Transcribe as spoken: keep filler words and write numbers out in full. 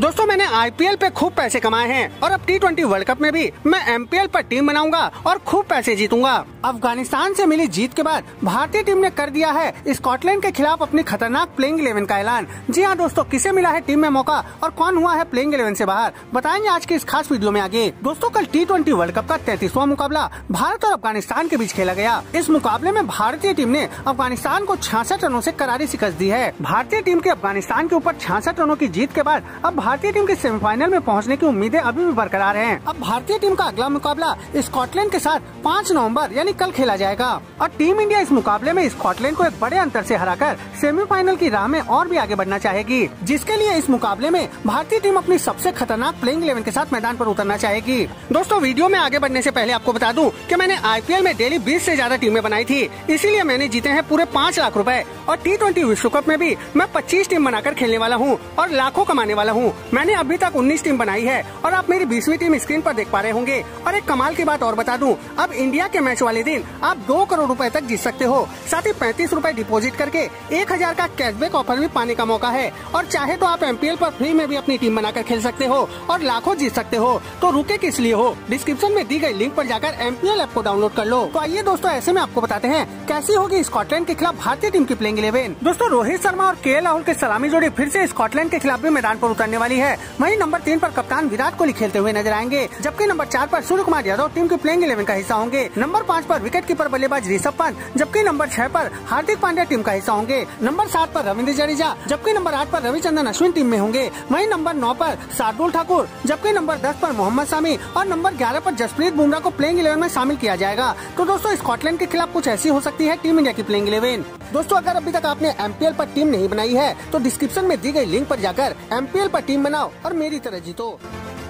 दोस्तों मैंने आईपीएल पे खूब पैसे कमाए हैं और अब टी ट्वेंटी वर्ल्ड कप में भी मैं एमपीएल पर टीम बनाऊंगा और खूब पैसे जीतूंगा। अफगानिस्तान से मिली जीत के बाद भारतीय टीम ने कर दिया है स्कॉटलैंड के खिलाफ अपनी खतरनाक प्लेइंग इलेवन का ऐलान। जी हाँ दोस्तों, किसे मिला है टीम में मौका और कौन हुआ है प्लेइंग इलेवन से बाहर, बताएंगे आज के इस खास वीडियो में आगे। दोस्तों कल टी ट्वेंटी वर्ल्ड कप का तैंतीसवां मुकाबला भारत और अफगानिस्तान के बीच खेला गया। इस मुकाबले में भारतीय टीम ने अफगानिस्तान को छियासठ रनों से करारी शिकस्त दी है। भारतीय टीम के अफगानिस्तान के ऊपर छियासठ रनों की जीत के बाद अब भारतीय टीम के सेमीफाइनल में पहुंचने की उम्मीदें अभी भी बरकरार हैं। अब भारतीय टीम का अगला मुकाबला स्कॉटलैंड के साथ पाँच नवंबर यानी कल खेला जाएगा और टीम इंडिया इस मुकाबले में स्कॉटलैंड को एक बड़े अंतर से हराकर सेमीफाइनल की राह में और भी आगे बढ़ना चाहेगी, जिसके लिए इस मुकाबले में भारतीय टीम अपनी सबसे खतरनाक प्लेइंग इलेवन के साथ मैदान पर उतरना चाहेगी। दोस्तों वीडियो में आगे बढ़ने से पहले आपको बता दूं कि मैंने आईपीएल में डेली बीस से ज्यादा टीमें बनाई थी, इसीलिए मैंने जीते हैं पूरे पाँच लाख रूपए और टी ट्वेंटी विश्व कप में भी मैं पच्चीस टीम बनाकर खेलने वाला हूँ और लाखों कमाने वाला हूँ। मैंने अभी तक उन्नीस टीम बनाई है और आप मेरी बीसवीं टीम स्क्रीन पर देख पा रहे होंगे। और एक कमाल की बात और बता दूं, अब इंडिया के मैच वाले दिन आप दो करोड़ रुपए तक जीत सकते हो। साथ ही पैंतीस रुपए डिपॉजिट करके एक हजार का कैशबैक ऑफर भी पाने का मौका है और चाहे तो आप एमपीएल पर फ्री में भी अपनी टीम बनाकर खेल सकते हो और लाखों जीत सकते हो। तो रुके किस लिए हो, डिस्क्रिप्शन में दी गई लिंक पर जाकर एमपीएल ऐप को डाउनलोड कर लो। तो आइए दोस्तों ऐसे में आपको बताते हैं कैसी होगी स्कॉटलैंड के खिलाफ भारतीय टीम की प्लेइंग इलेवन। दोस्तों रोहित शर्मा और के राहुल के सलामी जोड़ी फिर से स्कॉटलैंड के खिलाफ भी मैदान पर उतरने वाली है। वहीं नंबर तीन पर कप्तान विराट कोहली खेलते हुए नजर आएंगे, जबकि नंबर चार पर सूर्यकुमार यादव टीम की प्लेइंग इलेवन का हिस्सा होंगे। नंबर पाँच पर विकेट कीपर बल्लेबाज ऋषभ पंत, जबकि नंबर छह पर हार्दिक पांड्या टीम का हिस्सा होंगे। नंबर सात पर रविंद्र जडेजा, जबकि नंबर आठ पर रविचंद्रन अश्विन टीम में होंगे। वहीं नंबर नौ पर शार्दुल ठाकुर, जबकि नंबर दस पर मोहम्मद शामी और नंबर ग्यारह पर जसप्रीत बुमराह को प्लेइंग इलेवन में शामिल किया जाएगा। तो दोस्तों स्कॉटलैंड के खिलाफ कुछ ऐसी हो सकती है टीम इंडिया की प्लेइंग इलेवन। दोस्तों अगर अभी तक आपने एमपीएल पर टीम नहीं बनाई है तो डिस्क्रिप्शन में दी गई लिंक पर जाकर एमपीएल पर टीम बनाओ और मेरी तरह जीतो।